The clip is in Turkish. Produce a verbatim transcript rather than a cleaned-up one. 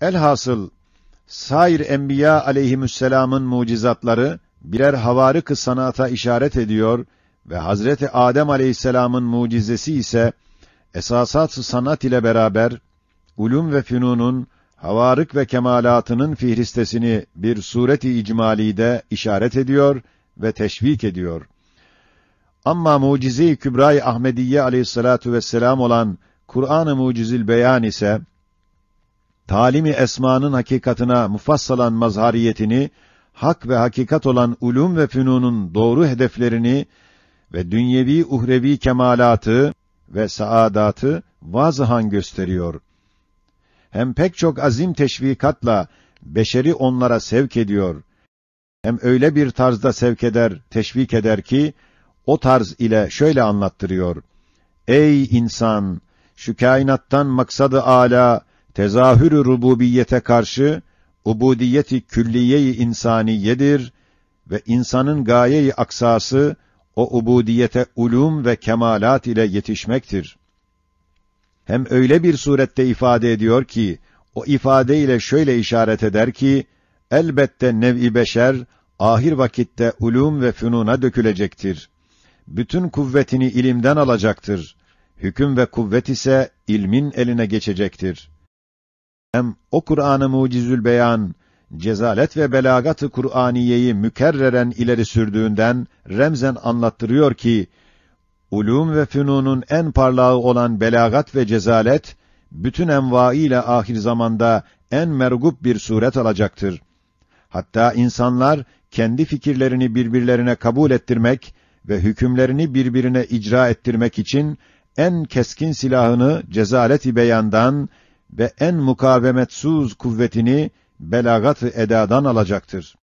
Elhasıl, sair enbiya aleyhisselam'ın mucizatları birer havarık-ı sanata işaret ediyor ve Hazreti Adem aleyhisselam'ın mucizesi ise esasat-ı sanat ile beraber ulum ve fünunun havarık ve kemalatının fihristesini bir suret-i icmalide işaret ediyor ve teşvik ediyor. Amma mucize-i kübra-i Ahmediyye aleyhissalatu vesselam olan Kur'an-ı Mucizül Beyan ise talim-i esmanın hakikatına mufassalan mazhariyetini, hak ve hakikat olan ulum ve fünunun doğru hedeflerini ve dünyevi uhrevi kemalatı ve saadatı vazıhan gösteriyor. Hem pek çok azim teşvikatla beşeri onlara sevk ediyor. Hem öyle bir tarzda sevk eder, teşvik eder ki o tarz ile şöyle anlattırıyor: Ey insan, şu kainattan maksadı âlâ tezahürü rububiyete karşı ubudiyeti külliye-i insaniyedir ve insanın gaye-i aksası o ubudiyete ulûm ve kemalat ile yetişmektir. Hem öyle bir surette ifade ediyor ki, o ifade ile şöyle işaret eder ki, elbette nev-i beşer, ahir vakitte ulûm ve fünûna dökülecektir. Bütün kuvvetini ilimden alacaktır. Hüküm ve kuvvet ise ilmin eline geçecektir. Hem o Kur'an-ı Mucizül Beyan, cezalet ve belagat-ı Kur'aniyeyi mükerreren ileri sürdüğünden remzen anlattırıyor ki, ulûm ve fünûnun en parlağı olan belagat ve cezalet, bütün envâiyle ahir zamanda en mergup bir suret alacaktır. Hatta insanlar, kendi fikirlerini birbirlerine kabul ettirmek ve hükümlerini birbirine icra ettirmek için, en keskin silahını cezalet-i beyandan ve en mukavemetsuz kuvvetini belagat-ı edadan alacaktır.